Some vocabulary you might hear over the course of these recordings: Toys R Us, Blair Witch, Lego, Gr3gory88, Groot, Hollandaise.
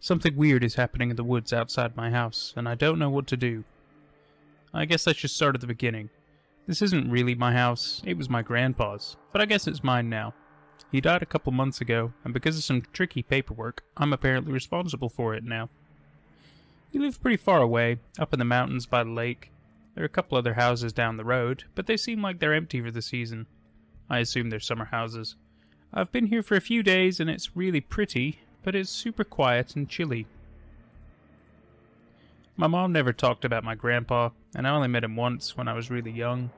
Something weird is happening in the woods outside my house, and I don't know what to do. I guess I should start at the beginning. This isn't really my house, it was my grandpa's, but I guess it's mine now. He died a couple months ago, and because of some tricky paperwork, I'm apparently responsible for it now. He lived pretty far away, up in the mountains by the lake. There are a couple other houses down the road, but they seem like they're empty for the season. I assume they're summer houses. I've been here for a few days and it's really pretty, but it's super quiet and chilly. My mom never talked about my grandpa, and I only met him once when I was really young.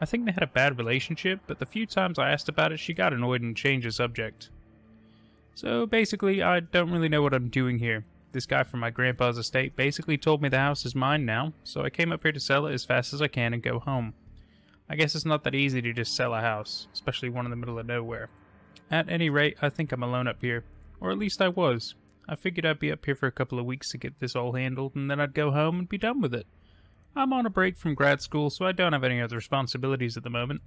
I think they had a bad relationship, but the few times I asked about it, she got annoyed and changed the subject. So basically, I don't really know what I'm doing here. This guy from my grandpa's estate basically told me the house is mine now, so I came up here to sell it as fast as I can and go home. I guess it's not that easy to just sell a house, especially one in the middle of nowhere. At any rate, I think I'm alone up here, or at least I was. I figured I'd be up here for a couple of weeks to get this all handled, and then I'd go home and be done with it. I'm on a break from grad school, so I don't have any other responsibilities at the moment.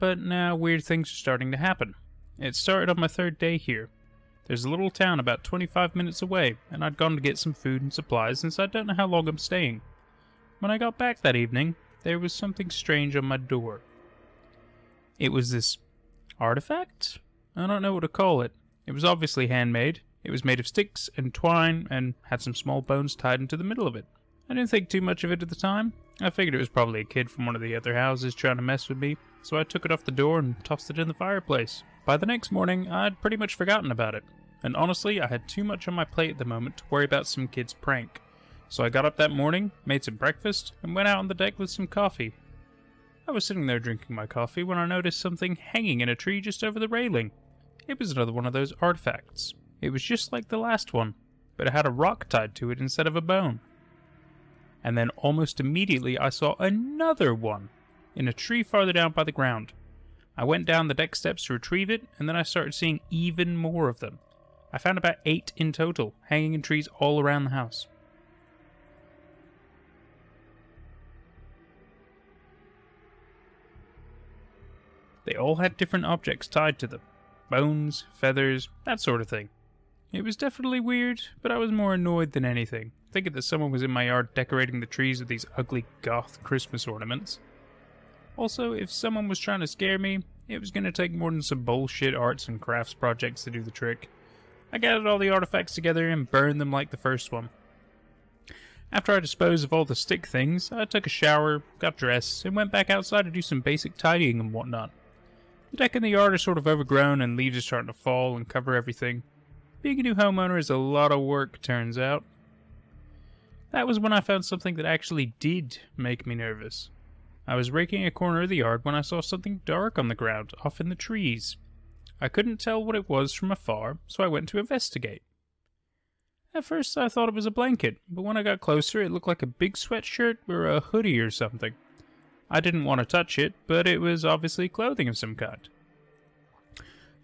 But now weird things are starting to happen. It started on my third day here. There's a little town about 25 minutes away, and I'd gone to get some food and supplies since I don't know how long I'm staying. When I got back that evening, there was something strange on my door. It was this artifact? I don't know what to call it. It was obviously handmade. It was made of sticks and twine and had some small bones tied into the middle of it. I didn't think too much of it at the time. I figured it was probably a kid from one of the other houses trying to mess with me, so I took it off the door and tossed it in the fireplace. By the next morning, I'd pretty much forgotten about it. And honestly, I had too much on my plate at the moment to worry about some kid's prank. So I got up that morning, made some breakfast, and went out on the deck with some coffee. I was sitting there drinking my coffee when I noticed something hanging in a tree just over the railing. It was another one of those artifacts. It was just like the last one, but it had a rock tied to it instead of a bone. And then almost immediately I saw another one in a tree farther down by the ground. I went down the deck steps to retrieve it, and then I started seeing even more of them. I found about 8 in total, hanging in trees all around the house. They all had different objects tied to them. Bones, feathers, that sort of thing. It was definitely weird, but I was more annoyed than anything, thinking that someone was in my yard decorating the trees with these ugly goth Christmas ornaments. Also, if someone was trying to scare me, it was going to take more than some bullshit arts and crafts projects to do the trick. I gathered all the artifacts together and burned them like the first one. After I disposed of all the stick things, I took a shower, got dressed, and went back outside to do some basic tidying and whatnot. The deck and the yard are sort of overgrown and leaves are starting to fall and cover everything. Being a new homeowner is a lot of work, turns out. That was when I found something that actually did make me nervous. I was raking a corner of the yard when I saw something dark on the ground, off in the trees. I couldn't tell what it was from afar, so I went to investigate. At first I thought it was a blanket, but when I got closer it looked like a big sweatshirt or a hoodie or something. I didn't want to touch it, but it was obviously clothing of some kind.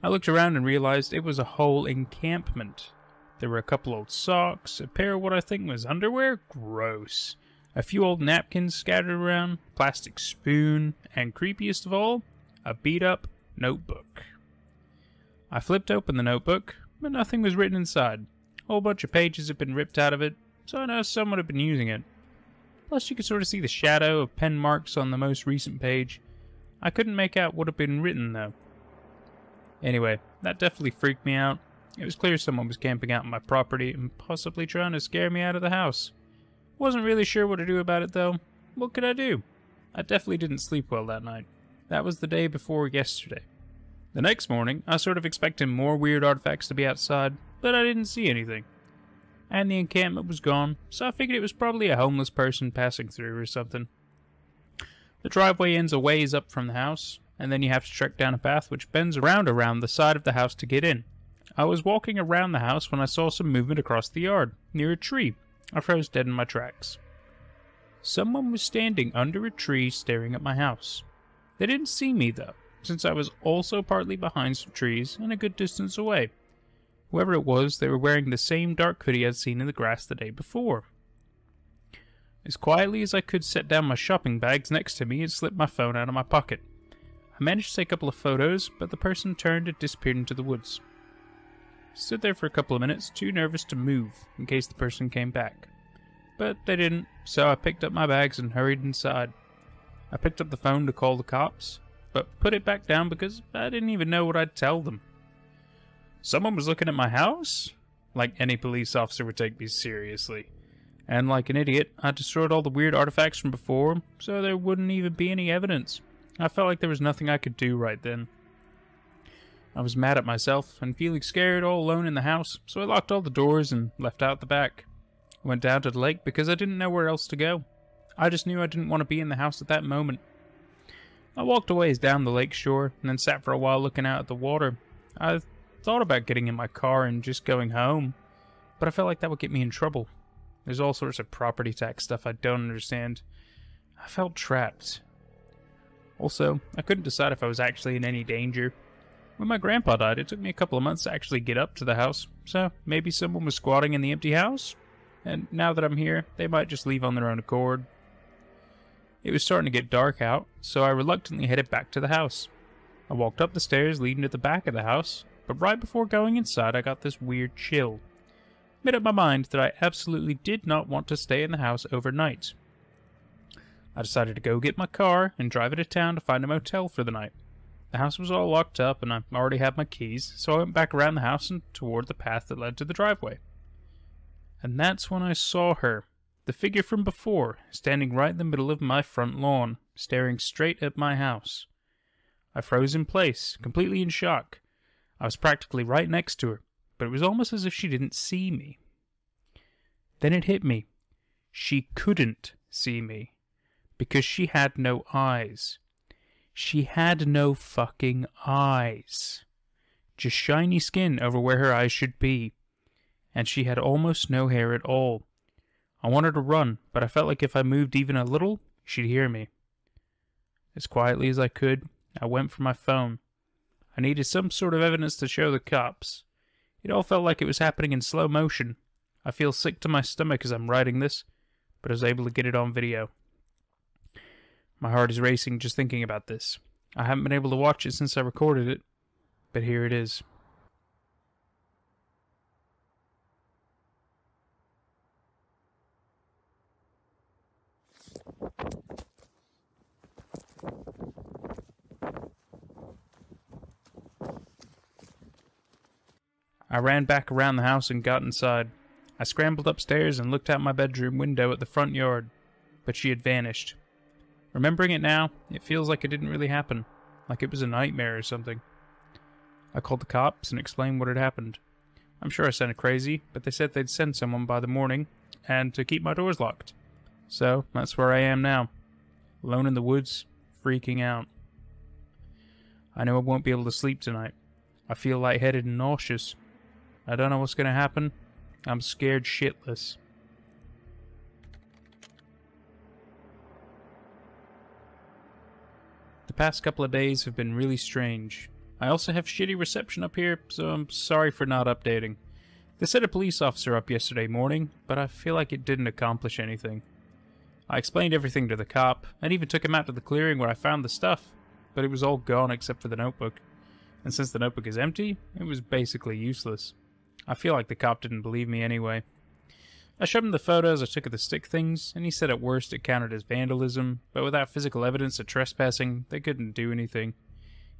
I looked around and realized it was a whole encampment. There were a couple old socks, a pair of what I think was underwear? Gross. A few old napkins scattered around, plastic spoon, and creepiest of all, a beat-up notebook. I flipped open the notebook, but nothing was written inside. A whole bunch of pages had been ripped out of it, so I know someone had been using it. Plus you could sort of see the shadow of pen marks on the most recent page. I couldn't make out what had been written though. Anyway, that definitely freaked me out. It was clear someone was camping out on my property and possibly trying to scare me out of the house. Wasn't really sure what to do about it though. What could I do? I definitely didn't sleep well that night. That was the day before yesterday. The next morning, I sort of expected more weird artifacts to be outside, but I didn't see anything. And the encampment was gone, so I figured it was probably a homeless person passing through or something. The driveway ends a ways up from the house, and then you have to trek down a path which bends around the side of the house to get in. I was walking around the house when I saw some movement across the yard, near a tree. I froze dead in my tracks. Someone was standing under a tree staring at my house. They didn't see me though, since I was also partly behind some trees and a good distance away. Whoever it was, they were wearing the same dark hoodie I'd seen in the grass the day before. As quietly as I could set down my shopping bags next to me and slipped my phone out of my pocket. I managed to take a couple of photos, but the person turned and disappeared into the woods. Stood there for a couple of minutes, too nervous to move in case the person came back. But they didn't, so I picked up my bags and hurried inside. I picked up the phone to call the cops, but put it back down because I didn't even know what I'd tell them. Someone was looking at my house? Like any police officer would take me seriously. And like an idiot, I destroyed all the weird artifacts from before, so there wouldn't even be any evidence. I felt like there was nothing I could do right then. I was mad at myself and feeling scared all alone in the house, so I locked all the doors and left out the back. I went down to the lake because I didn't know where else to go. I just knew I didn't want to be in the house at that moment. I walked a ways down the lake shore and then sat for a while looking out at the water. I thought about getting in my car and just going home, but I felt like that would get me in trouble. There's all sorts of property tax stuff I don't understand. I felt trapped. Also, I couldn't decide if I was actually in any danger. When my grandpa died, it took me a couple of months to actually get up to the house, so maybe someone was squatting in the empty house? And now that I'm here, they might just leave on their own accord. It was starting to get dark out, so I reluctantly headed back to the house. I walked up the stairs leading to the back of the house, but right before going inside I got this weird chill. I made up my mind that I absolutely did not want to stay in the house overnight. I decided to go get my car and drive it to town to find a motel for the night. The house was all locked up and I already had my keys, so I went back around the house and toward the path that led to the driveway. And that's when I saw her, the figure from before, standing right in the middle of my front lawn, staring straight at my house. I froze in place, completely in shock. I was practically right next to her, but it was almost as if she didn't see me. Then it hit me. She couldn't see me, because she had no eyes. She had no fucking eyes. Just shiny skin over where her eyes should be. And she had almost no hair at all. I wanted to run, but I felt like if I moved even a little, she'd hear me. As quietly as I could, I went for my phone. I needed some sort of evidence to show the cops. It all felt like it was happening in slow motion. I feel sick to my stomach as I'm writing this, but I was able to get it on video. My heart is racing just thinking about this. I haven't been able to watch it since I recorded it, but here it is. I ran back around the house and got inside. I scrambled upstairs and looked out my bedroom window at the front yard, but she had vanished. Remembering it now, it feels like it didn't really happen, like it was a nightmare or something. I called the cops and explained what had happened. I'm sure I sounded crazy, but they said they'd send someone by the morning, and to keep my doors locked. So, that's where I am now. Alone in the woods, freaking out. I know I won't be able to sleep tonight. I feel lightheaded and nauseous. I don't know what's gonna happen. I'm scared shitless. The past couple of days have been really strange. I also have shitty reception up here, so I'm sorry for not updating. They sent a police officer up yesterday morning, but I feel like it didn't accomplish anything. I explained everything to the cop, and even took him out to the clearing where I found the stuff, but it was all gone except for the notebook. And since the notebook is empty, it was basically useless. I feel like the cop didn't believe me anyway. I showed him the photos I took of the stick things, and he said at worst it counted as vandalism, but without physical evidence of trespassing, they couldn't do anything.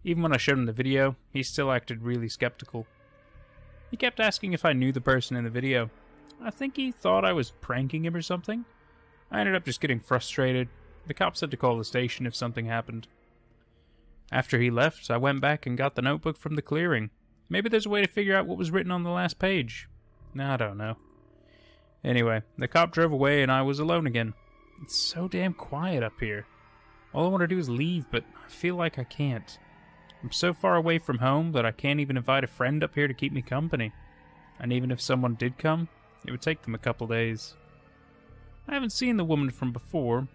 Even when I showed him the video, he still acted really skeptical. He kept asking if I knew the person in the video. I think he thought I was pranking him or something. I ended up just getting frustrated. The cops had to call the station if something happened. After he left, I went back and got the notebook from the clearing. Maybe there's a way to figure out what was written on the last page. I don't know. Anyway, the cop drove away and I was alone again. It's so damn quiet up here. All I want to do is leave, but I feel like I can't. I'm so far away from home that I can't even invite a friend up here to keep me company. And even if someone did come, it would take them a couple days. I haven't seen the woman from before,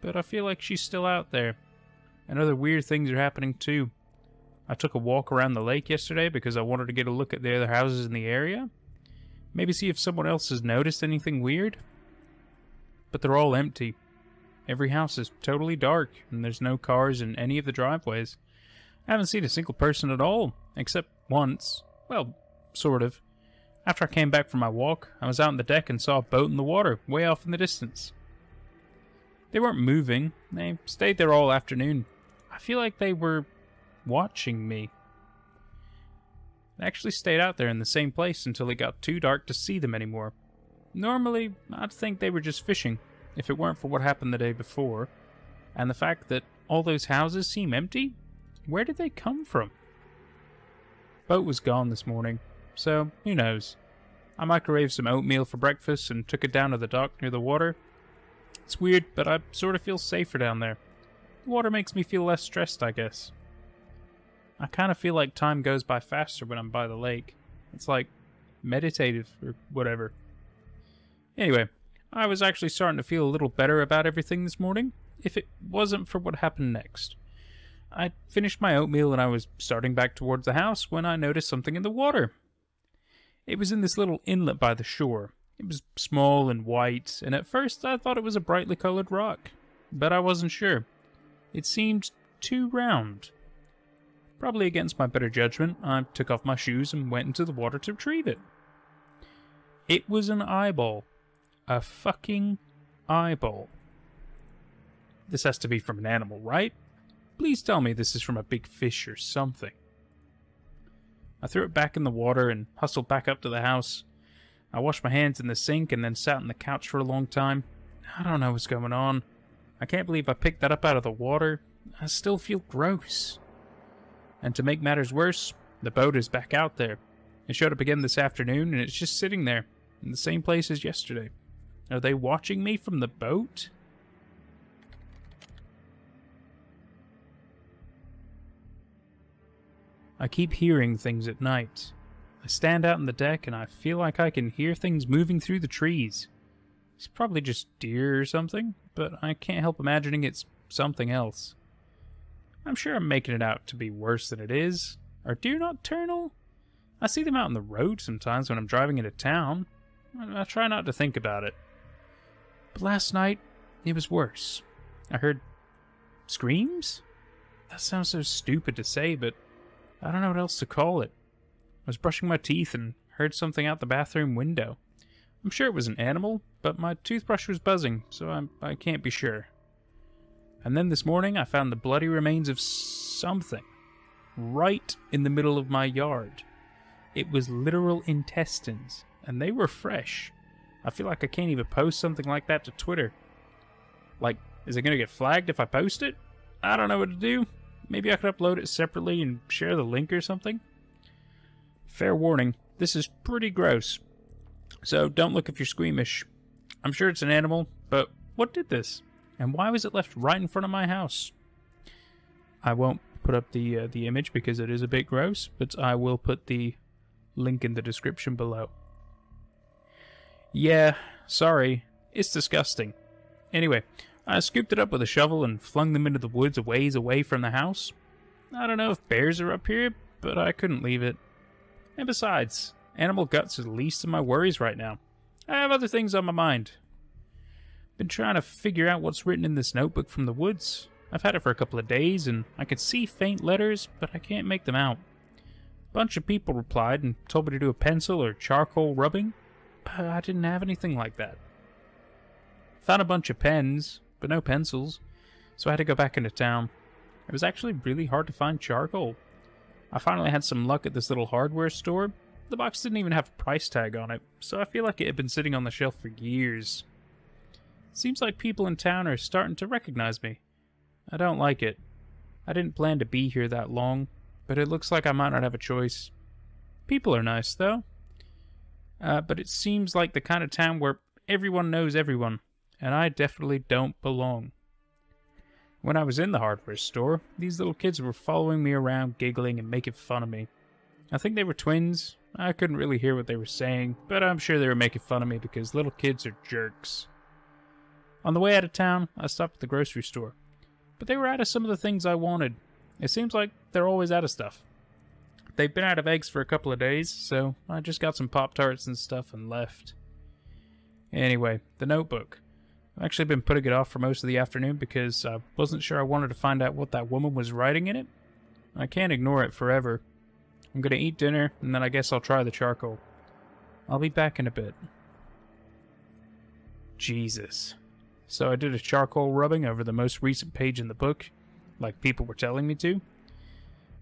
but I feel like she's still out there. And other weird things are happening too. I took a walk around the lake yesterday because I wanted to get a look at the other houses in the area. Maybe see if someone else has noticed anything weird. But they're all empty. Every house is totally dark, and there's no cars in any of the driveways. I haven't seen a single person at all, except once. Well, sort of. After I came back from my walk, I was out on the deck and saw a boat in the water, way off in the distance. They weren't moving. They stayed there all afternoon. I feel like they were watching me. I actually stayed out there in the same place until it got too dark to see them anymore. Normally, I'd think they were just fishing, if it weren't for what happened the day before, and the fact that all those houses seem empty. Where did they come from? Boat was gone this morning, so who knows. I microwaved some oatmeal for breakfast and took it down to the dock near the water. It's weird, but I sort of feel safer down there. The water makes me feel less stressed, I guess. I kind of feel like time goes by faster when I'm by the lake. It's like meditative or whatever. Anyway, I was actually starting to feel a little better about everything this morning, if it wasn't for what happened next. I finished my oatmeal and I was starting back towards the house when I noticed something in the water. It was in this little inlet by the shore. It was small and white, and at first I thought it was a brightly colored rock, but I wasn't sure. It seemed too round. Probably against my better judgment, I took off my shoes and went into the water to retrieve it. It was an eyeball. A fucking eyeball. This has to be from an animal, right? Please tell me this is from a big fish or something. I threw it back in the water and hustled back up to the house. I washed my hands in the sink and then sat on the couch for a long time. I don't know what's going on. I can't believe I picked that up out of the water. I still feel gross. And to make matters worse, the boat is back out there. It showed up again this afternoon, and it's just sitting there, in the same place as yesterday. Are they watching me from the boat? I keep hearing things at night. I stand out on the deck, and I feel like I can hear things moving through the trees. It's probably just deer or something, but I can't help imagining it's something else. I'm sure I'm making it out to be worse than it is. Are deer nocturnal? I see them out on the road sometimes when I'm driving into town. I try not to think about it. But last night, it was worse. I heard screams? That sounds so stupid to say, but I don't know what else to call it. I was brushing my teeth and heard something out the bathroom window. I'm sure it was an animal, but my toothbrush was buzzing, so I can't be sure. And then this morning, I found the bloody remains of something right in the middle of my yard. It was literal intestines, and they were fresh. I feel like I can't even post something like that to Twitter. Like, is it going to get flagged if I post it? I don't know what to do. Maybe I could upload it separately and share the link or something. Fair warning, this is pretty gross. So don't look if you're squeamish. I'm sure it's an animal, but what did this? And why was it left right in front of my house? I won't put up the image because it is a bit gross, but I will put the link in the description below. Yeah, sorry, it's disgusting. Anyway, I scooped it up with a shovel and flung them into the woods a ways away from the house. I don't know if bears are up here, but I couldn't leave it. And besides, animal guts are the least of my worries right now. I have other things on my mind. Been trying to figure out what's written in this notebook from the woods. I've had it for a couple of days, and I can see faint letters, but I can't make them out. A bunch of people replied and told me to do a pencil or charcoal rubbing, but I didn't have anything like that. Found a bunch of pens, but no pencils, so I had to go back into town. It was actually really hard to find charcoal. I finally had some luck at this little hardware store. The box didn't even have a price tag on it, so I feel like it had been sitting on the shelf for years. Seems like people in town are starting to recognize me. I don't like it. I didn't plan to be here that long, but it looks like I might not have a choice. People are nice, though. But it seems like the kind of town where everyone knows everyone, and I definitely don't belong. When I was in the hardware store, these little kids were following me around, giggling and making fun of me. I think they were twins. I couldn't really hear what they were saying, but I'm sure they were making fun of me because little kids are jerks. On the way out of town, I stopped at the grocery store, but they were out of some of the things I wanted. It seems like they're always out of stuff. They've been out of eggs for a couple of days, so I just got some Pop-Tarts and stuff and left. Anyway, the notebook. I've actually been putting it off for most of the afternoon because I wasn't sure I wanted to find out what that woman was writing in it. I can't ignore it forever. I'm gonna eat dinner, and then I guess I'll try the charcoal. I'll be back in a bit. Jesus. So I did a charcoal rubbing over the most recent page in the book, like people were telling me to.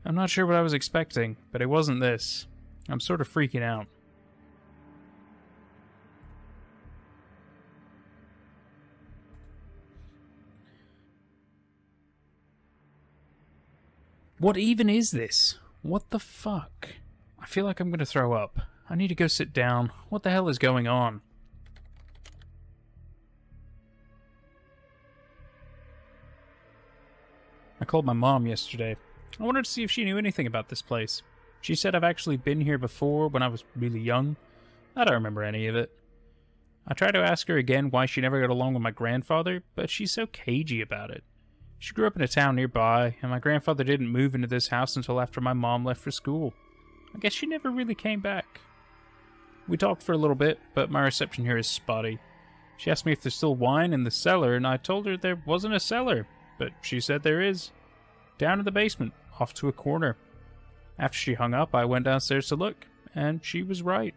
I'm not sure what I was expecting, but it wasn't this. I'm sort of freaking out. What even is this? What the fuck? I feel like I'm gonna throw up. I need to go sit down. What the hell is going on? I called my mom yesterday. I wanted to see if she knew anything about this place. She said I've actually been here before when I was really young. I don't remember any of it. I tried to ask her again why she never got along with my grandfather, but she's so cagey about it. She grew up in a town nearby, and my grandfather didn't move into this house until after my mom left for school. I guess she never really came back. We talked for a little bit, but my reception here is spotty. She asked me if there's still wine in the cellar, and I told her there wasn't a cellar, but she said there is. Down in the basement, off to a corner. After she hung up, I went downstairs to look, and she was right.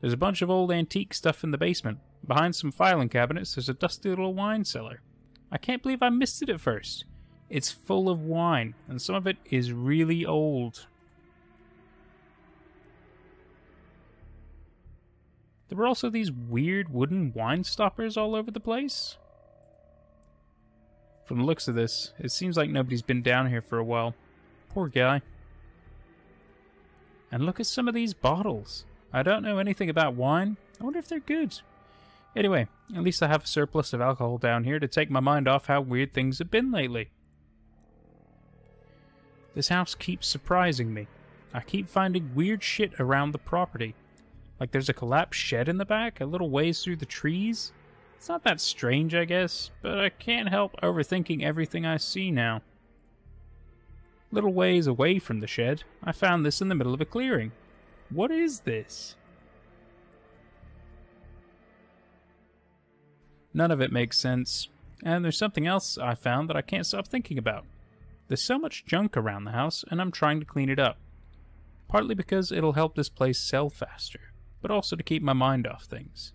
There's a bunch of old antique stuff in the basement. Behind some filing cabinets, there's a dusty little wine cellar. I can't believe I missed it at first. It's full of wine, and some of it is really old. There were also these weird wooden wine stoppers all over the place. From the looks of this, it seems like nobody's been down here for a while. Poor guy. And look at some of these bottles. I don't know anything about wine. I wonder if they're good. Anyway, at least I have a surplus of alcohol down here to take my mind off how weird things have been lately. This house keeps surprising me. I keep finding weird shit around the property. Like there's a collapsed shed in the back, a little ways through the trees. It's not that strange, I guess, but I can't help overthinking everything I see now. Little ways away from the shed, I found this in the middle of a clearing. What is this? None of it makes sense, and there's something else I found that I can't stop thinking about. There's so much junk around the house, and I'm trying to clean it up. Partly because it'll help this place sell faster, but also to keep my mind off things.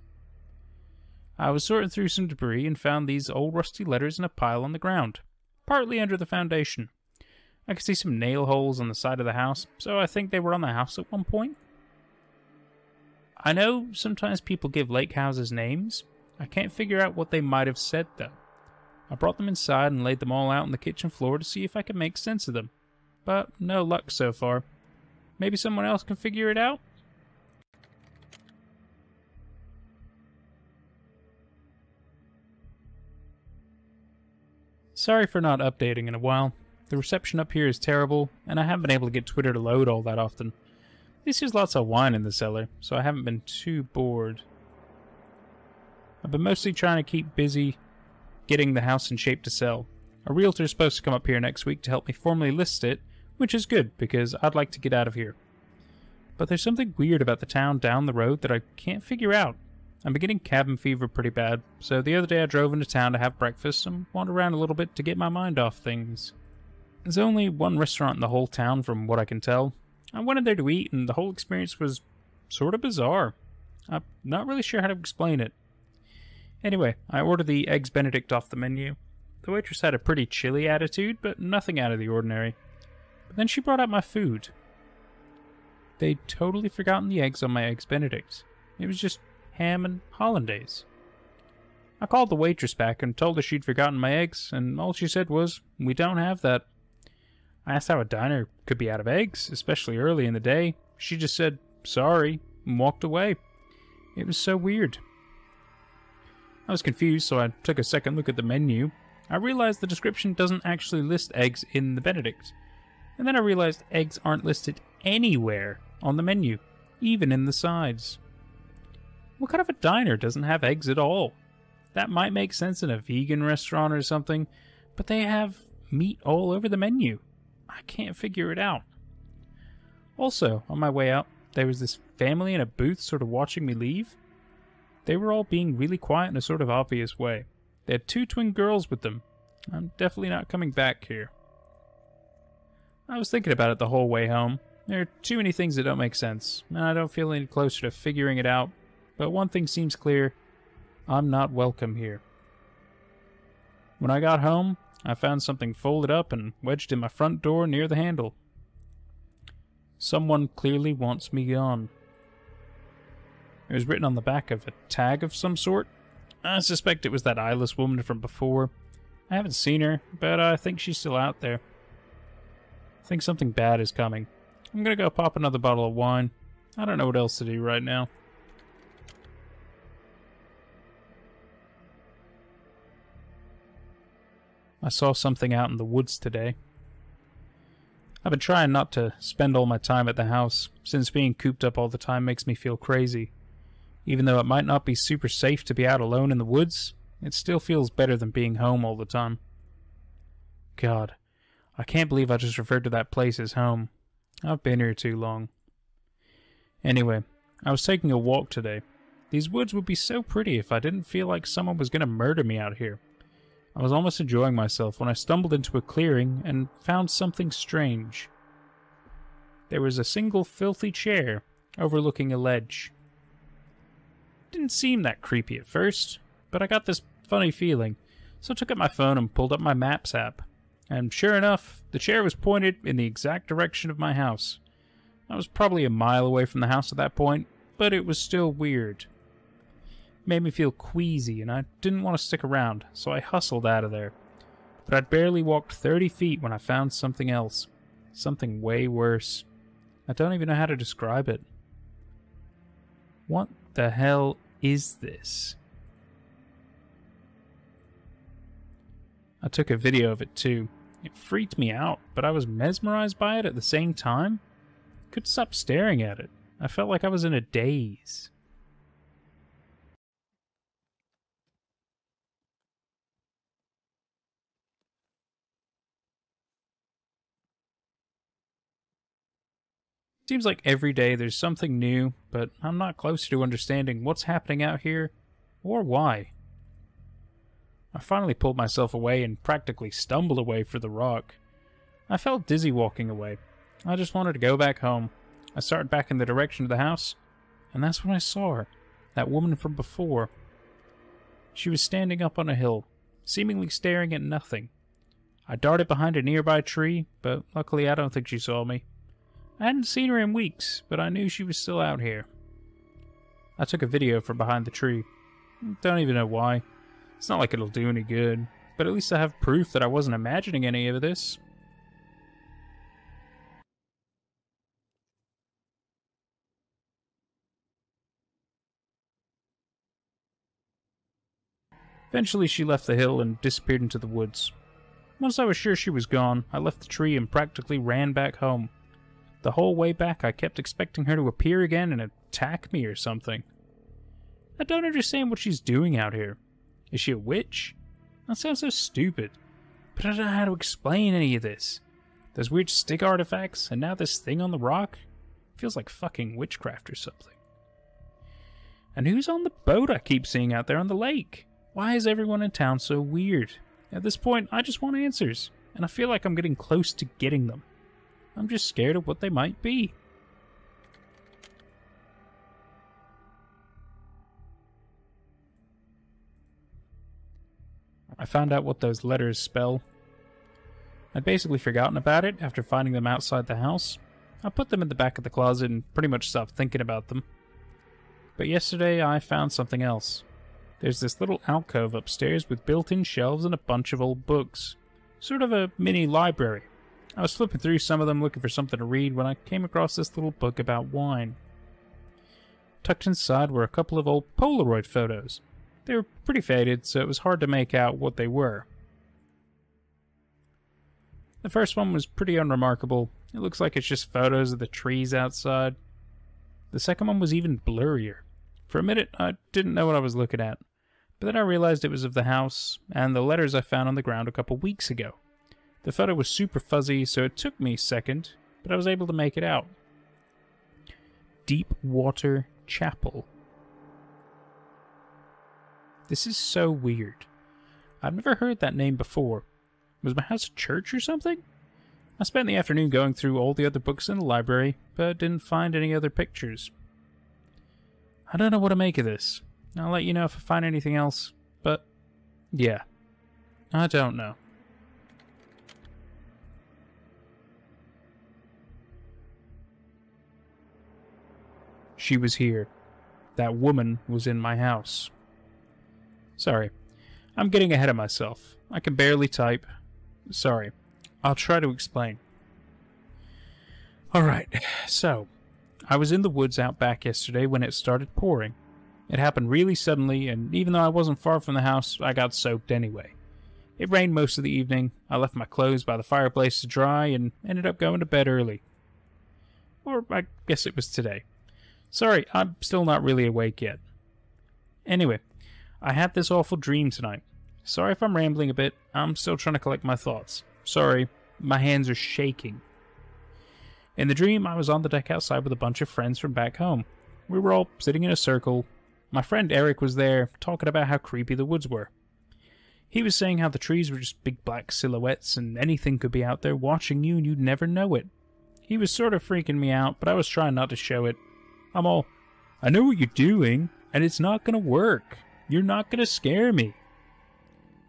I was sorting through some debris and found these old rusty letters in a pile on the ground, partly under the foundation. I could see some nail holes on the side of the house, so I think they were on the house at one point. I know sometimes people give lake houses names. I can't figure out what they might have said, though. I brought them inside and laid them all out on the kitchen floor to see if I could make sense of them, but no luck so far. Maybe someone else can figure it out? Sorry for not updating in a while. The reception up here is terrible, and I haven't been able to get Twitter to load all that often. There's just lots of wine in the cellar, so I haven't been too bored. I've been mostly trying to keep busy getting the house in shape to sell. A realtor is supposed to come up here next week to help me formally list it, which is good because I'd like to get out of here. But there's something weird about the town down the road that I can't figure out. I'm getting cabin fever pretty bad, so the other day I drove into town to have breakfast and wander around a little bit to get my mind off things. There's only one restaurant in the whole town from what I can tell. I went in there to eat and the whole experience was sort of bizarre. I'm not really sure how to explain it. Anyway, I ordered the Eggs Benedict off the menu. The waitress had a pretty chilly attitude, but nothing out of the ordinary. But then she brought out my food. They'd totally forgotten the eggs on my Eggs Benedict. It was just ham and hollandaise. I called the waitress back and told her she'd forgotten my eggs, and all she said was, "We don't have that." I asked how a diner could be out of eggs, especially early in the day. She just said, "Sorry," and walked away. It was so weird. I was confused, so I took a second look at the menu. I realized the description doesn't actually list eggs in the Benedict. And then I realized eggs aren't listed anywhere on the menu, even in the sides. What kind of a diner doesn't have eggs at all? That might make sense in a vegan restaurant or something, but they have meat all over the menu. I can't figure it out. Also, on my way out, there was this family in a booth sort of watching me leave. They were all being really quiet in a sort of obvious way. They had two twin girls with them. I'm definitely not coming back here. I was thinking about it the whole way home. There are too many things that don't make sense, and I don't feel any closer to figuring it out, but one thing seems clear: I'm not welcome here. When I got home, I found something folded up and wedged in my front door near the handle. Someone clearly wants me gone. It was written on the back of a tag of some sort. I suspect it was that eyeless woman from before. I haven't seen her, but I think she's still out there. I think something bad is coming. I'm gonna go pop another bottle of wine. I don't know what else to do right now. I saw something out in the woods today. I've been trying not to spend all my time at the house, since being cooped up all the time makes me feel crazy. Even though it might not be super safe to be out alone in the woods, it still feels better than being home all the time. God, I can't believe I just referred to that place as home. I've been here too long. Anyway, I was taking a walk today. These woods would be so pretty if I didn't feel like someone was gonna murder me out here. I was almost enjoying myself when I stumbled into a clearing and found something strange. There was a single filthy chair overlooking a ledge. It didn't seem that creepy at first, but I got this funny feeling, so I took out my phone and pulled up my Maps app. And sure enough, the chair was pointed in the exact direction of my house. I was probably a mile away from the house at that point, but it was still weird. Made me feel queasy, and I didn't want to stick around, so I hustled out of there. But I'd barely walked 30 feet when I found something else. Something way worse. I don't even know how to describe it. What the hell is this? I took a video of it too. It freaked me out, but I was mesmerized by it at the same time. I couldn't stop staring at it. I felt like I was in a daze. Seems like every day there's something new, but I'm not close to understanding what's happening out here, or why. I finally pulled myself away and practically stumbled away for the rock. I felt dizzy walking away. I just wanted to go back home. I started back in the direction of the house, and that's when I saw her, that woman from before. She was standing up on a hill, seemingly staring at nothing. I darted behind a nearby tree, but luckily I don't think she saw me. I hadn't seen her in weeks, but I knew she was still out here. I took a video from behind the tree. Don't even know why. It's not like it'll do any good, but at least I have proof that I wasn't imagining any of this. Eventually she left the hill and disappeared into the woods. Once I was sure she was gone, I left the tree and practically ran back home. The whole way back, I kept expecting her to appear again and attack me or something. I don't understand what she's doing out here. Is she a witch? That sounds so stupid. But I don't know how to explain any of this. Those weird stick artifacts, and now this thing on the rock? Feels like fucking witchcraft or something. And who's on the boat I keep seeing out there on the lake? Why is everyone in town so weird? At this point, I just want answers, and I feel like I'm getting close to getting them. I'm just scared of what they might be. I found out what those letters spell. I'd basically forgotten about it after finding them outside the house. I put them in the back of the closet and pretty much stopped thinking about them. But yesterday I found something else. There's this little alcove upstairs with built-in shelves and a bunch of old books. Sort of a mini library. I was flipping through some of them looking for something to read when I came across this little book about wine. Tucked inside were a couple of old Polaroid photos. They were pretty faded, so it was hard to make out what they were. The first one was pretty unremarkable. It looks like it's just photos of the trees outside. The second one was even blurrier. For a minute, I didn't know what I was looking at, but then I realized it was of the house and the letters I found on the ground a couple weeks ago. The photo was super fuzzy, so it took me a second, but I was able to make it out. Deep Water Chapel. This is so weird. I've never heard that name before. Was my house a church or something? I spent the afternoon going through all the other books in the library, but didn't find any other pictures. I don't know what to make of this. I'll let you know if I find anything else, but yeah, I don't know. She was here. That woman was in my house. Sorry, I'm getting ahead of myself. I can barely type. Sorry, I'll try to explain. Alright, so, I was in the woods out back yesterday when it started pouring. It happened really suddenly, and even though I wasn't far from the house, I got soaked anyway. It rained most of the evening. I left my clothes by the fireplace to dry and ended up going to bed early. Or I guess it was today. Sorry, I'm still not really awake yet. Anyway, I had this awful dream tonight. Sorry if I'm rambling a bit. I'm still trying to collect my thoughts. Sorry, my hands are shaking. In the dream, I was on the deck outside with a bunch of friends from back home. We were all sitting in a circle. My friend Eric was there, talking about how creepy the woods were. He was saying how the trees were just big black silhouettes and anything could be out there watching you and you'd never know it. He was sort of freaking me out, but I was trying not to show it. I'm all, I know what you're doing, and it's not gonna work. You're not gonna scare me.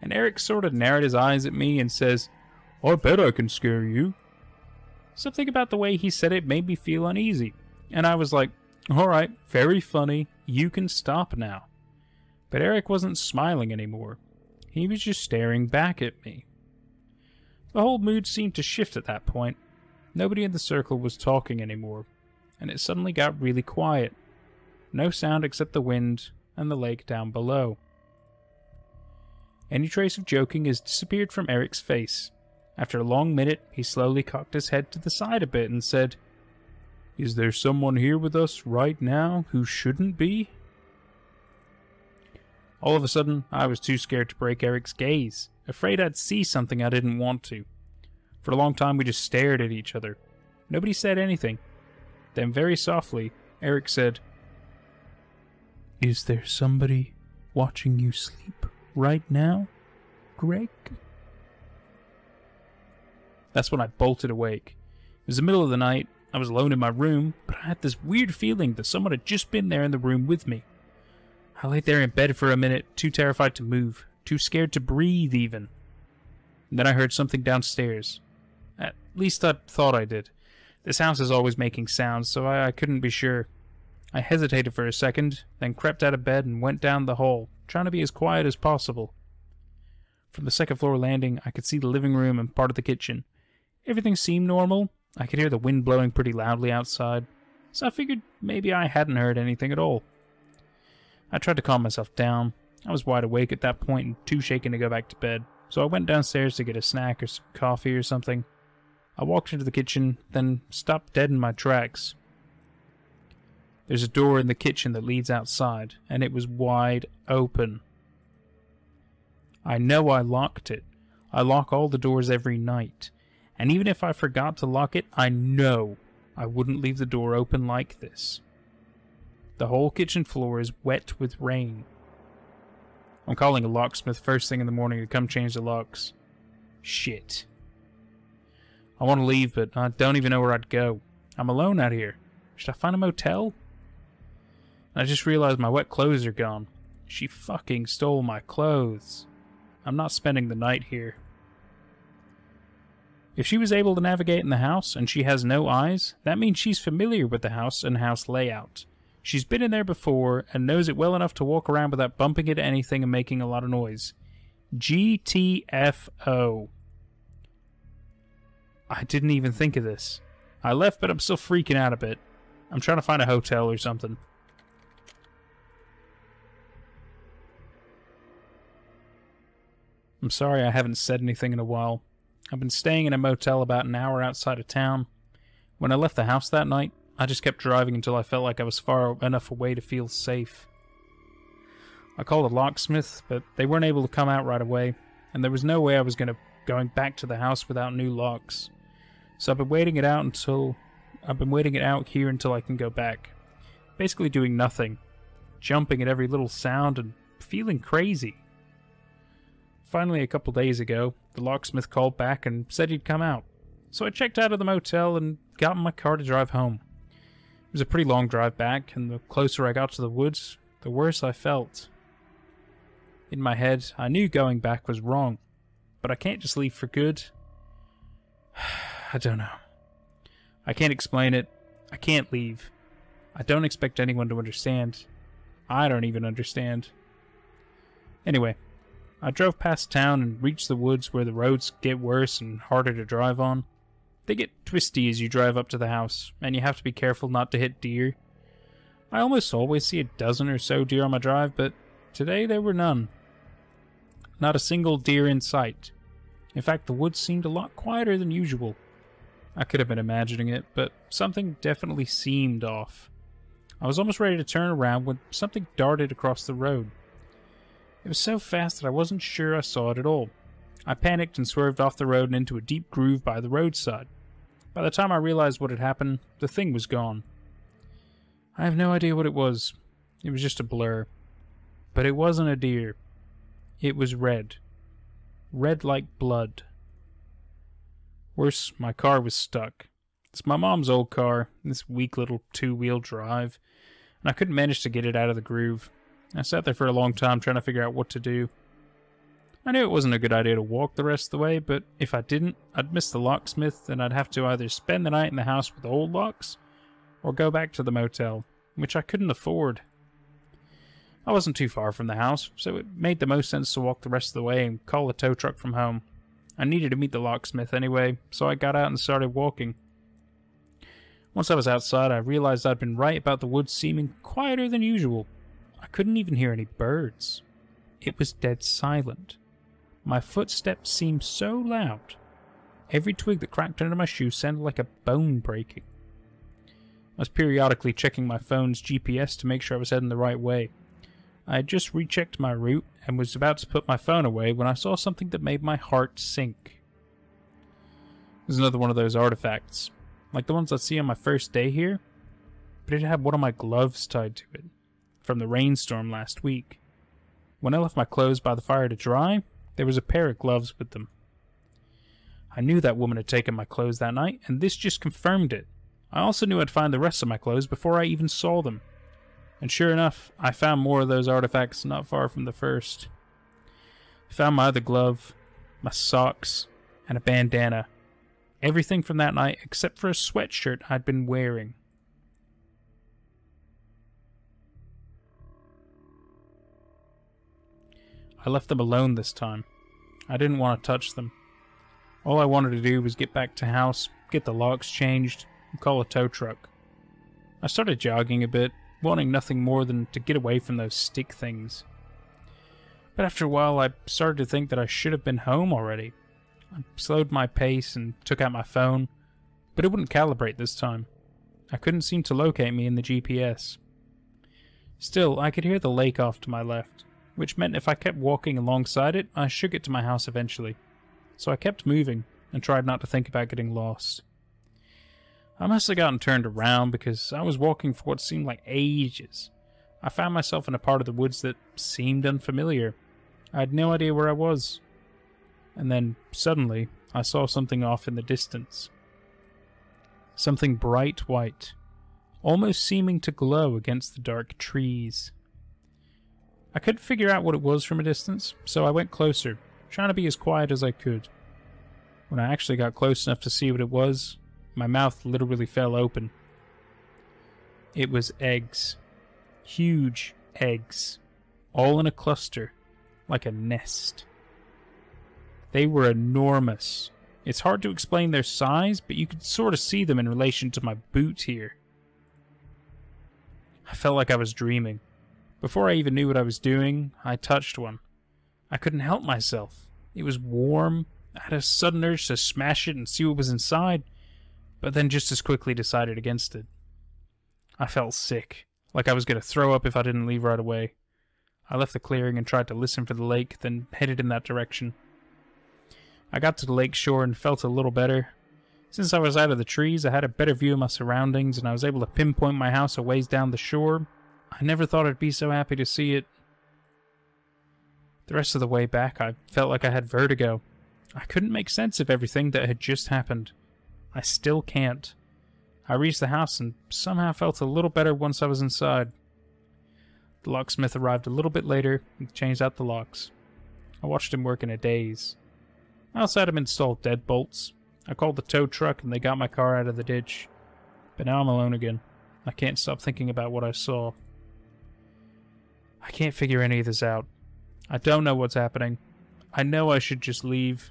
And Eric sort of narrowed his eyes at me and says, I bet I can scare you. Something about the way he said it made me feel uneasy, and I was like, alright, very funny, you can stop now. But Eric wasn't smiling anymore. He was just staring back at me. The whole mood seemed to shift at that point. Nobody in the circle was talking anymore, and it suddenly got really quiet. No sound except the wind and the lake down below. Any trace of joking has disappeared from Eric's face. After a long minute, he slowly cocked his head to the side a bit and said, Is there someone here with us right now who shouldn't be? All of a sudden, I was too scared to break Eric's gaze, afraid I'd see something I didn't want to. For a long time, we just stared at each other. Nobody said anything. Then very softly, Eric said, Is there somebody watching you sleep right now, Greg? That's when I bolted awake. It was the middle of the night. I was alone in my room, but I had this weird feeling that someone had just been there in the room with me. I lay there in bed for a minute, too terrified to move, too scared to breathe even. And then I heard something downstairs. At least I thought I did. This house is always making sounds, so I couldn't be sure. I hesitated for a second, then crept out of bed and went down the hall, trying to be as quiet as possible. From the second floor landing, I could see the living room and part of the kitchen. Everything seemed normal. I could hear the wind blowing pretty loudly outside, so I figured maybe I hadn't heard anything at all. I tried to calm myself down. I was wide awake at that point and too shaken to go back to bed, so I went downstairs to get a snack or some coffee or something. I walked into the kitchen, then stopped dead in my tracks. There's a door in the kitchen that leads outside, and it was wide open. I know I locked it. I lock all the doors every night. And even if I forgot to lock it, I know I wouldn't leave the door open like this. The whole kitchen floor is wet with rain. I'm calling a locksmith first thing in the morning to come change the locks. Shit. I want to leave, but I don't even know where I'd go. I'm alone out here. Should I find a motel? And I just realized my wet clothes are gone. She fucking stole my clothes. I'm not spending the night here. If she was able to navigate in the house and she has no eyes, that means she's familiar with the house and house layout. She's been in there before and knows it well enough to walk around without bumping into anything and making a lot of noise. GTFO. I didn't even think of this. I left, but I'm still freaking out a bit. I'm trying to find a hotel or something. I'm sorry I haven't said anything in a while. I've been staying in a motel about an hour outside of town. When I left the house that night, I just kept driving until I felt like I was far enough away to feel safe. I called a locksmith, but they weren't able to come out right away, and there was no way I was going back to the house without new locks. So I've been waiting it out here until I can go back. Basically doing nothing, jumping at every little sound and feeling crazy. Finally, a couple days ago, the locksmith called back and said he'd come out. So I checked out of the motel and got in my car to drive home. It was a pretty long drive back, and the closer I got to the woods, the worse I felt. In my head, I knew going back was wrong, but I can't just leave for good. I don't know. I can't explain it. I can't leave. I don't expect anyone to understand. I don't even understand. Anyway, I drove past town and reached the woods where the roads get worse and harder to drive on. They get twisty as you drive up to the house, and you have to be careful not to hit deer. I almost always see a dozen or so deer on my drive, but today there were none. Not a single deer in sight. In fact, the woods seemed a lot quieter than usual. I could have been imagining it, but something definitely seemed off. I was almost ready to turn around when something darted across the road. It was so fast that I wasn't sure I saw it at all. I panicked and swerved off the road and into a deep groove by the roadside. By the time I realized what had happened, the thing was gone. I have no idea what it was. It was just a blur. But it wasn't a deer. It was red. Red like blood. Worse, my car was stuck. It's my mom's old car, this weak little two-wheel drive, and I couldn't manage to get it out of the groove. I sat there for a long time trying to figure out what to do. I knew it wasn't a good idea to walk the rest of the way, but if I didn't, I'd miss the locksmith and I'd have to either spend the night in the house with old locks or go back to the motel, which I couldn't afford. I wasn't too far from the house, so it made the most sense to walk the rest of the way and call a tow truck from home. I needed to meet the locksmith anyway, so I got out and started walking. Once I was outside, I realized I'd been right about the woods seeming quieter than usual. I couldn't even hear any birds. It was dead silent. My footsteps seemed so loud. Every twig that cracked under my shoe sounded like a bone breaking. I was periodically checking my phone's GPS to make sure I was heading the right way. I had just rechecked my route and was about to put my phone away when I saw something that made my heart sink. It was another one of those artifacts, like the ones I see on my first day here, but it had one of my gloves tied to it, from the rainstorm last week. When I left my clothes by the fire to dry, there was a pair of gloves with them. I knew that woman had taken my clothes that night, and this just confirmed it. I also knew I'd find the rest of my clothes before I even saw them. And sure enough, I found more of those artifacts not far from the first. I found my other glove, my socks, and a bandana. Everything from that night except for a sweatshirt I'd been wearing. I left them alone this time. I didn't want to touch them. All I wanted to do was get back to house, get the locks changed, and call a tow truck. I started jogging a bit, wanting nothing more than to get away from those stick things. But after a while, I started to think that I should have been home already. I slowed my pace and took out my phone, but it wouldn't calibrate this time. I couldn't seem to locate me in the GPS. Still, I could hear the lake off to my left, which meant if I kept walking alongside it, I should get to my house eventually. So I kept moving and tried not to think about getting lost. I must have gotten turned around because I was walking for what seemed like ages. I found myself in a part of the woods that seemed unfamiliar. I had no idea where I was. And then, suddenly, I saw something off in the distance. Something bright white, almost seeming to glow against the dark trees. I couldn't figure out what it was from a distance, so I went closer, trying to be as quiet as I could. When I actually got close enough to see what it was, my mouth literally fell open. It was eggs. Huge eggs. All in a cluster. Like a nest. They were enormous. It's hard to explain their size, but you could sort of see them in relation to my boot here. I felt like I was dreaming. Before I even knew what I was doing, I touched one. I couldn't help myself. It was warm. I had a sudden urge to smash it and see what was inside, but then just as quickly decided against it. I felt sick, like I was going to throw up if I didn't leave right away. I left the clearing and tried to listen for the lake, then headed in that direction. I got to the lake shore and felt a little better. Since I was out of the trees, I had a better view of my surroundings, and I was able to pinpoint my house a ways down the shore. I never thought I'd be so happy to see it. The rest of the way back, I felt like I had vertigo. I couldn't make sense of everything that had just happened. I still can't. I reached the house and somehow felt a little better once I was inside. The locksmith arrived a little bit later and changed out the locks. I watched him work in a daze. I also had him install deadbolts. I called the tow truck and they got my car out of the ditch. But now I'm alone again. I can't stop thinking about what I saw. I can't figure any of this out. I don't know what's happening. I know I should just leave,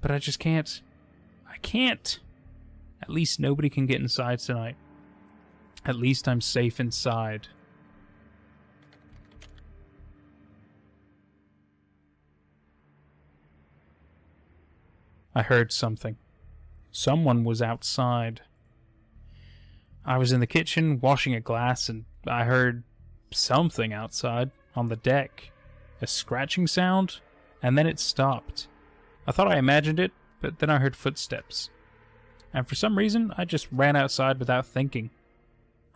but I just can't. I can't! At least nobody can get inside tonight. At least I'm safe inside. I heard something. Someone was outside. I was in the kitchen, washing a glass, and I heard something outside, on the deck. A scratching sound, and then it stopped. I thought I imagined it, but then I heard footsteps. And for some reason, I just ran outside without thinking.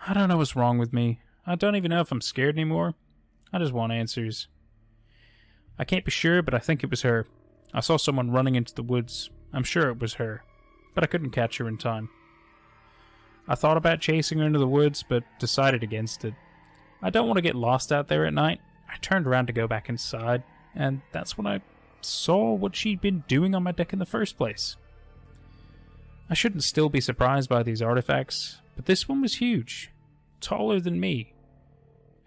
I don't know what's wrong with me. I don't even know if I'm scared anymore. I just want answers. I can't be sure, but I think it was her. I saw someone running into the woods. I'm sure it was her, but I couldn't catch her in time. I thought about chasing her into the woods, but decided against it. I don't want to get lost out there at night. I turned around to go back inside, and that's when I saw what she'd been doing on my deck in the first place. I shouldn't still be surprised by these artifacts, but this one was huge, taller than me,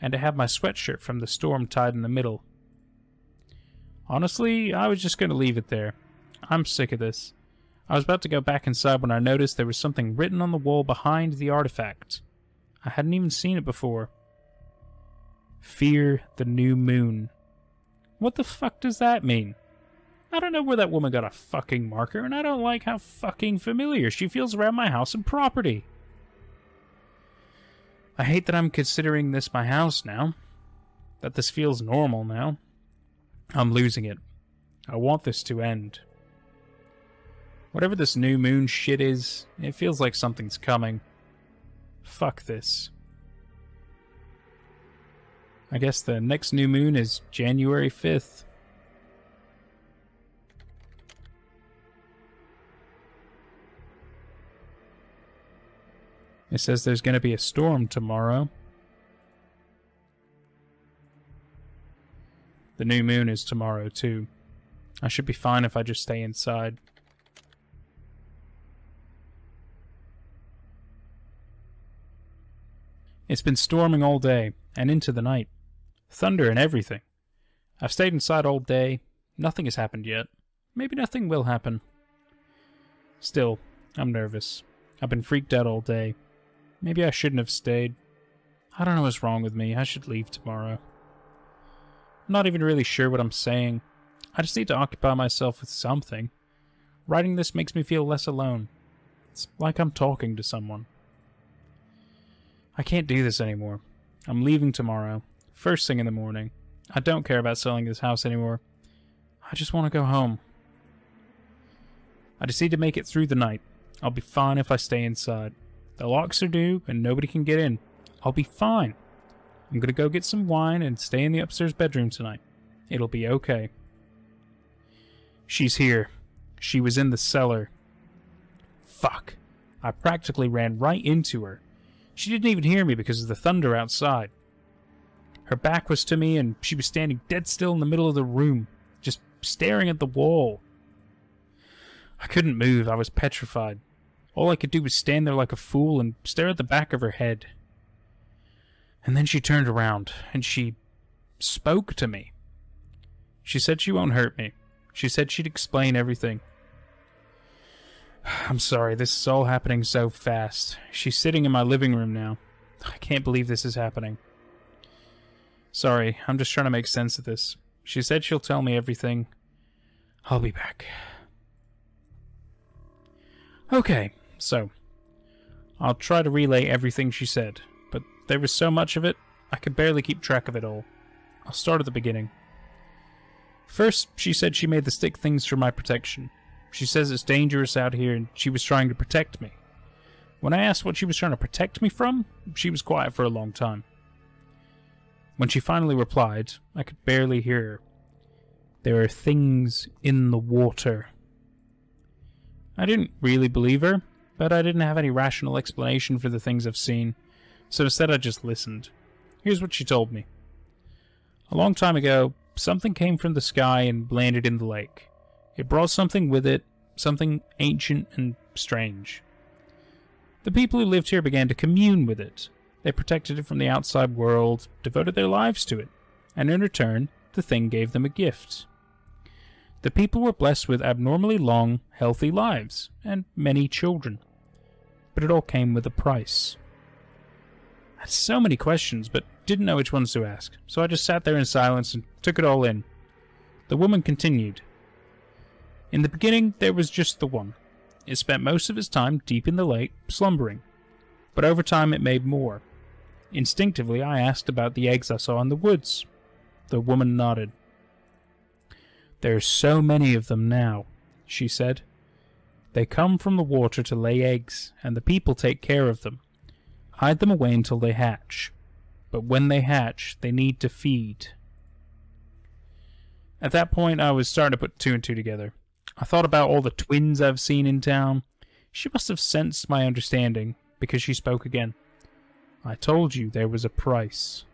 and I had my sweatshirt from the storm tied in the middle. Honestly, I was just going to leave it there. I'm sick of this. I was about to go back inside when I noticed there was something written on the wall behind the artifact. I hadn't even seen it before. Fear the new moon. What the fuck does that mean? I don't know where that woman got a fucking marker, and I don't like how fucking familiar she feels around my house and property. I hate that I'm considering this my house now. That this feels normal now. I'm losing it. I want this to end. Whatever this new moon shit is, it feels like something's coming. Fuck this. I guess the next new moon is January 5th. It says there's going to be a storm tomorrow. The new moon is tomorrow, too. I should be fine if I just stay inside. It's been storming all day, and into the night. Thunder and everything. I've stayed inside all day. Nothing has happened yet. Maybe nothing will happen. Still, I'm nervous. I've been freaked out all day. Maybe I shouldn't have stayed. I don't know what's wrong with me. I should leave tomorrow. I'm not even really sure what I'm saying. I just need to occupy myself with something. Writing this makes me feel less alone. It's like I'm talking to someone. I can't do this anymore. I'm leaving tomorrow, first thing in the morning. I don't care about selling this house anymore. I just want to go home. I just need to make it through the night. I'll be fine if I stay inside. The locks are due and nobody can get in. I'll be fine. I'm gonna go get some wine and stay in the upstairs bedroom tonight. It'll be okay. She's here. She was in the cellar. Fuck. I practically ran right into her. She didn't even hear me because of the thunder outside. Her back was to me and she was standing dead still in the middle of the room, just staring at the wall. I couldn't move. I was petrified. All I could do was stand there like a fool and stare at the back of her head. And then she turned around, and she spoke to me. She said she won't hurt me. She said she'd explain everything. I'm sorry, this is all happening so fast. She's sitting in my living room now. I can't believe this is happening. Sorry, I'm just trying to make sense of this. She said she'll tell me everything. I'll be back. Okay, so I'll try to relay everything she said. There was so much of it, I could barely keep track of it all. I'll start at the beginning. First, she said she made the stick things for my protection. She says it's dangerous out here and she was trying to protect me. When I asked what she was trying to protect me from, she was quiet for a long time. When she finally replied, I could barely hear her. There are things in the water. I didn't really believe her, but I didn't have any rational explanation for the things I've seen, so instead I just listened. Here's what she told me. A long time ago, something came from the sky and landed in the lake. It brought something with it, something ancient and strange. The people who lived here began to commune with it. They protected it from the outside world, devoted their lives to it, and in return, the thing gave them a gift. The people were blessed with abnormally long, healthy lives, and many children. But it all came with a price. I had so many questions, but didn't know which ones to ask, so I just sat there in silence and took it all in. The woman continued. In the beginning, there was just the one. It spent most of its time deep in the lake, slumbering. But over time, it made more. Instinctively, I asked about the eggs I saw in the woods. The woman nodded. There are so many of them now, she said. They come from the water to lay eggs, and the people take care of them. Hide them away until they hatch. But when they hatch, they need to feed. At that point, I was starting to put two and two together. I thought about all the twins I've seen in town. She must have sensed my understanding, because she spoke again. I told you there was a price.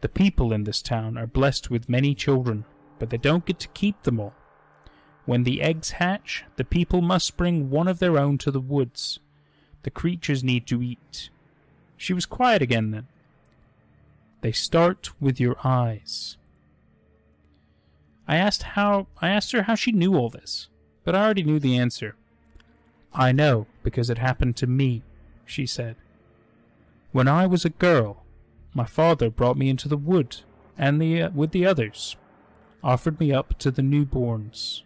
The people in this town are blessed with many children, but they don't get to keep them all. When the eggs hatch, the people must bring one of their own to the woods. The creatures need to eat. She was quiet again then. They start with your eyes. I asked her how she knew all this, but I already knew the answer. I know, because it happened to me, she said. When I was a girl, my father brought me into the wood, and with the others, offered me up to the newborns.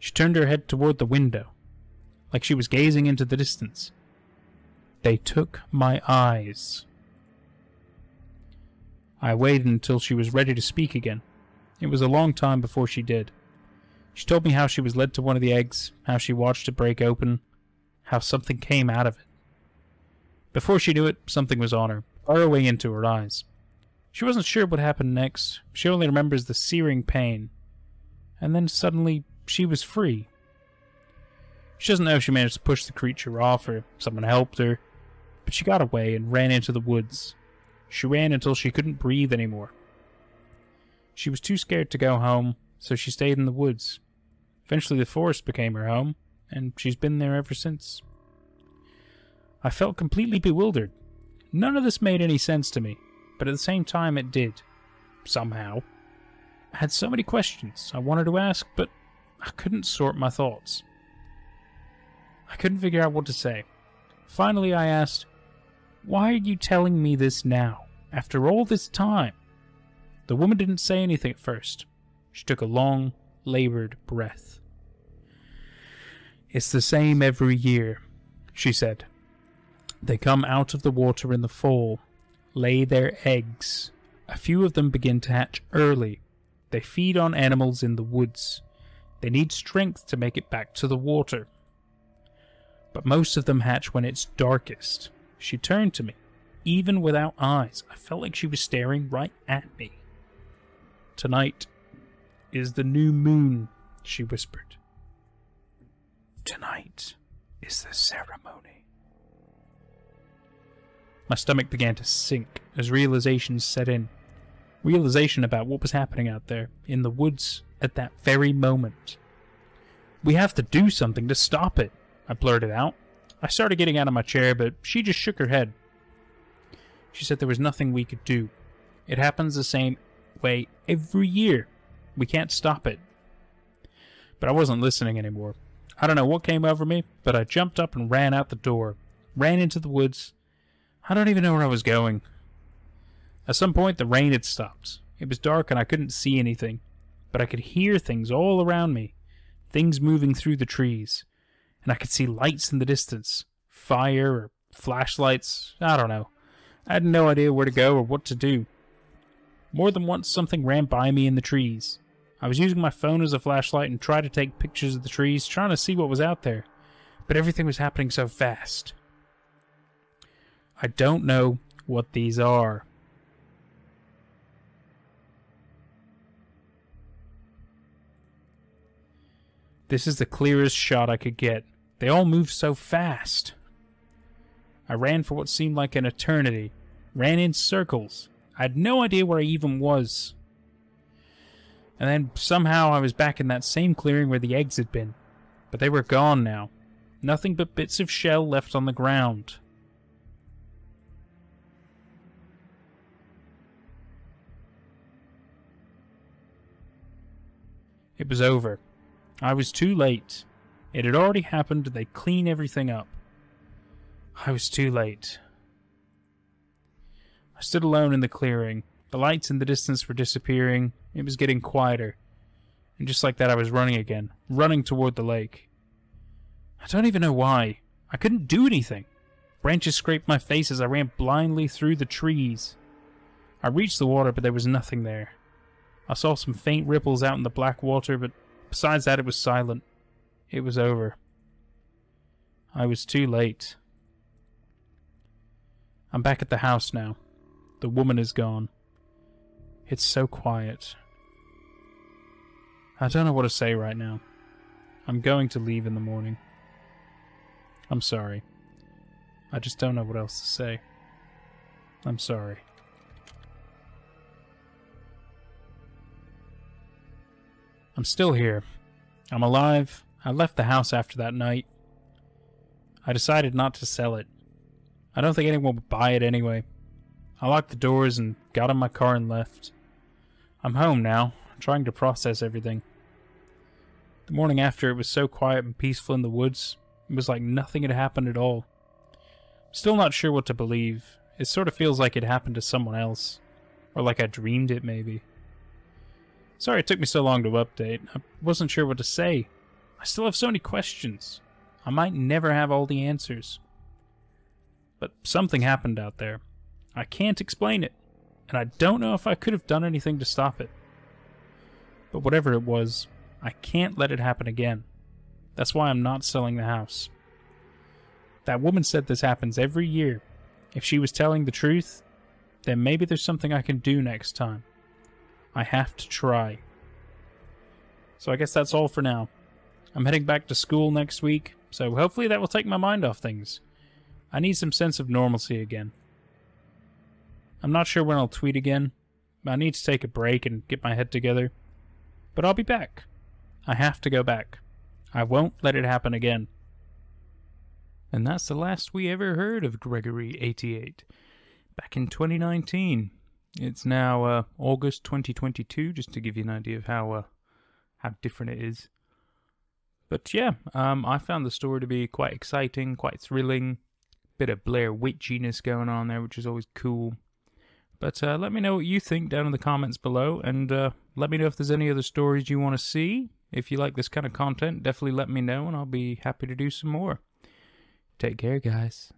She turned her head toward the window, like she was gazing into the distance. They took my eyes. I waited until she was ready to speak again. It was a long time before she did. She told me how she was led to one of the eggs, how she watched it break open, how something came out of it. Before she knew it, something was on her, far away into her eyes. She wasn't sure what happened next. She only remembers the searing pain. And then suddenly, she was free. She doesn't know if she managed to push the creature off or someone helped her, but she got away and ran into the woods. She ran until she couldn't breathe anymore. She was too scared to go home, so she stayed in the woods. Eventually the forest became her home, and she's been there ever since. I felt completely bewildered. None of this made any sense to me, but at the same time it did. Somehow. I had so many questions I wanted to ask, but I couldn't sort my thoughts. I couldn't figure out what to say. Finally I asked, "Why are you telling me this now, after all this time?" The woman didn't say anything at first. She took a long, labored breath. "It's the same every year," she said. "They come out of the water in the fall, lay their eggs. A few of them begin to hatch early. They feed on animals in the woods. They need strength to make it back to the water. But most of them hatch when it's darkest." She turned to me. Even without eyes, I felt like she was staring right at me. "Tonight is the new moon," she whispered. "Tonight is the ceremony." My stomach began to sink as realization set in. Realization about what was happening out there, in the woods, at that very moment. "We have to do something to stop it," I blurted out. I started getting out of my chair, but she just shook her head. She said there was nothing we could do. It happens the same way every year. We can't stop it. But I wasn't listening anymore. I don't know what came over me, but I jumped up and ran out the door. Ran into the woods. I don't even know where I was going. At some point, the rain had stopped. It was dark and I couldn't see anything. But I could hear things all around me. Things moving through the trees. And I could see lights in the distance. Fire or flashlights. I don't know. I had no idea where to go or what to do. More than once something ran by me in the trees. I was using my phone as a flashlight and tried to take pictures of the trees, trying to see what was out there. But everything was happening so fast. I don't know what these are. This is the clearest shot I could get. They all moved so fast. I ran for what seemed like an eternity. Ran in circles. I had no idea where I even was. And then somehow I was back in that same clearing where the eggs had been. But they were gone now. Nothing but bits of shell left on the ground. It was over. I was too late. It had already happened. They'd clean everything up. I was too late. I stood alone in the clearing. The lights in the distance were disappearing. It was getting quieter. And just like that, I was running again. Running toward the lake. I don't even know why. I couldn't do anything. Branches scraped my face as I ran blindly through the trees. I reached the water, but there was nothing there. I saw some faint ripples out in the black water, but besides that, it was silent. It was over. I was too late. I'm back at the house now. The woman is gone. It's so quiet. I don't know what to say right now. I'm going to leave in the morning. I'm sorry. I just don't know what else to say. I'm sorry. I'm still here. I'm alive. I left the house after that night. I decided not to sell it. I don't think anyone would buy it anyway. I locked the doors and got in my car and left. I'm home now, trying to process everything. The morning after, it was so quiet and peaceful in the woods. It was like nothing had happened at all. Still not sure what to believe. It sort of feels like it happened to someone else. Or like I dreamed it, maybe. Sorry it took me so long to update. I wasn't sure what to say. I still have so many questions. I might never have all the answers. But something happened out there. I can't explain it. And I don't know if I could have done anything to stop it. But whatever it was, I can't let it happen again. That's why I'm not selling the house. That woman said this happens every year. If she was telling the truth, then maybe there's something I can do next time. I have to try. So I guess that's all for now. I'm heading back to school next week, so hopefully that will take my mind off things. I need some sense of normalcy again. I'm not sure when I'll tweet again. I need to take a break and get my head together. But I'll be back. I have to go back. I won't let it happen again. And that's the last we ever heard of Gr3gory88. Back in 2019. It's now August 2022, just to give you an idea of how different it is. But yeah, I found the story to be quite exciting, quite thrilling. Bit of Blair Witchiness going on there, which is always cool. But let me know what you think down in the comments below, and let me know if there's any other stories you want to see. If you like this kind of content, definitely let me know, and I'll be happy to do some more. Take care, guys.